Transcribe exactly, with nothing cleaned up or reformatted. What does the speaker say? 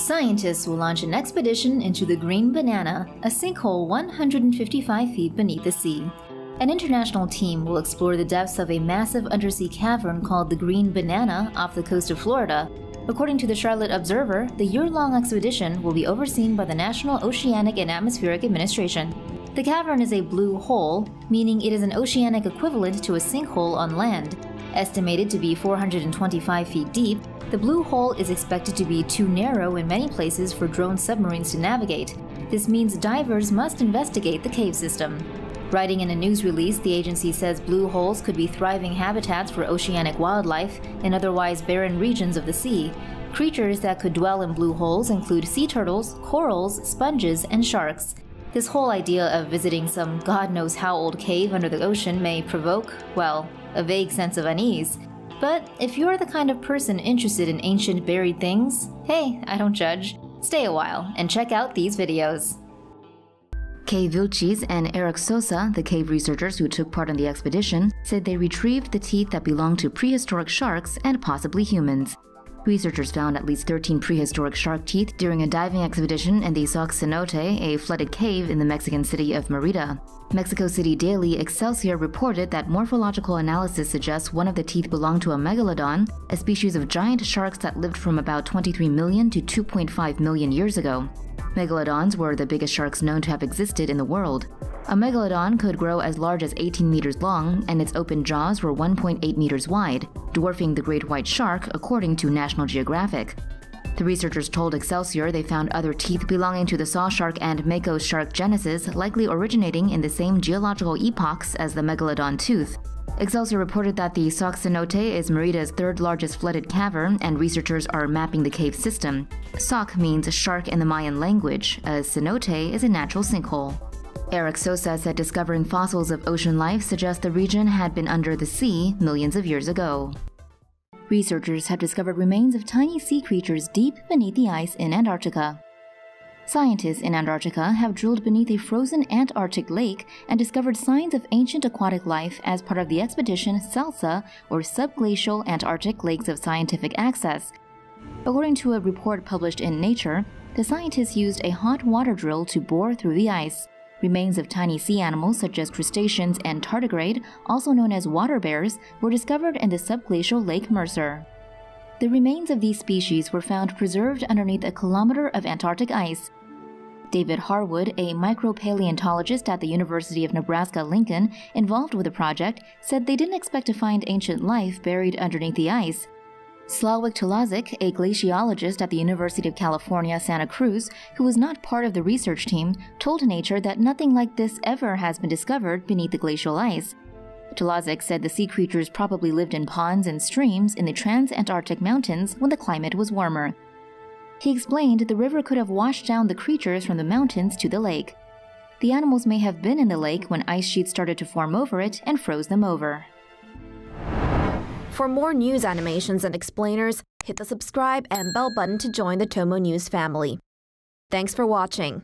scientists will launch an expedition into the Green Banana, a sinkhole one hundred fifty-five feet beneath the sea. An international team will explore the depths of a massive undersea cavern called the Green Banana off the coast of Florida. According to the Charlotte Observer, the year-long expedition will be overseen by the National Oceanic and Atmospheric Administration. The cavern is a blue hole, meaning it is an oceanic equivalent to a sinkhole on land. Estimated to be four hundred twenty-five feet deep, the blue hole is expected to be too narrow in many places for drone submarines to navigate. This means divers must investigate the cave system. Writing in a news release, the agency says blue holes could be thriving habitats for oceanic wildlife in otherwise barren regions of the sea. Creatures that could dwell in blue holes include sea turtles, corals, sponges, and sharks. This whole idea of visiting some God-knows-how-old cave under the ocean may provoke, well, a vague sense of unease. But if you're the kind of person interested in ancient buried things, hey, I don't judge. Stay a while and check out these videos. Kay Vilchis and Eric Sosa, the cave researchers who took part in the expedition, said they retrieved the teeth that belonged to prehistoric sharks and possibly humans. Researchers found at least thirteen prehistoric shark teeth during a diving expedition in the Sok Cenote, a flooded cave in the Mexican city of Merida. Mexico City Daily Excelsior reported that morphological analysis suggests one of the teeth belonged to a megalodon, a species of giant sharks that lived from about twenty-three million to two point five million years ago. Megalodons were the biggest sharks known to have existed in the world. A megalodon could grow as large as eighteen meters long, and its open jaws were one point eight meters wide, dwarfing the great white shark, according to National Geographic. The researchers told Excelsior they found other teeth belonging to the saw shark and mako shark genesis, likely originating in the same geological epochs as the megalodon tooth. Excelsior reported that the Sok Cenote is Merida's third-largest flooded cavern, and researchers are mapping the cave system. Sok means shark in the Mayan language, as cenote is a natural sinkhole. Eric Sosa said discovering fossils of ocean life suggests the region had been under the sea millions of years ago. Researchers have discovered remains of tiny sea creatures deep beneath the ice in Antarctica. Scientists in Antarctica have drilled beneath a frozen Antarctic lake and discovered signs of ancient aquatic life as part of the expedition Salsa, or Subglacial Antarctic Lakes of Scientific Access. According to a report published in Nature, the scientists used a hot water drill to bore through the ice. Remains of tiny sea animals such as crustaceans and tardigrade, also known as water bears, were discovered in the subglacial Lake Mercer. The remains of these species were found preserved underneath a kilometer of Antarctic ice. David Harwood, a micropaleontologist at the University of Nebraska-Lincoln involved with the project, said they didn't expect to find ancient life buried underneath the ice. Slawek Tulaczek, a glaciologist at the University of California, Santa Cruz, who was not part of the research team, told Nature that nothing like this ever has been discovered beneath the glacial ice. Tulaczek said the sea creatures probably lived in ponds and streams in the Trans-Antarctic Mountains when the climate was warmer. He explained the river could have washed down the creatures from the mountains to the lake. The animals may have been in the lake when ice sheets started to form over it and froze them over. For more news animations and explainers, hit the subscribe and bell button to join the Tomo News family. Thanks for watching.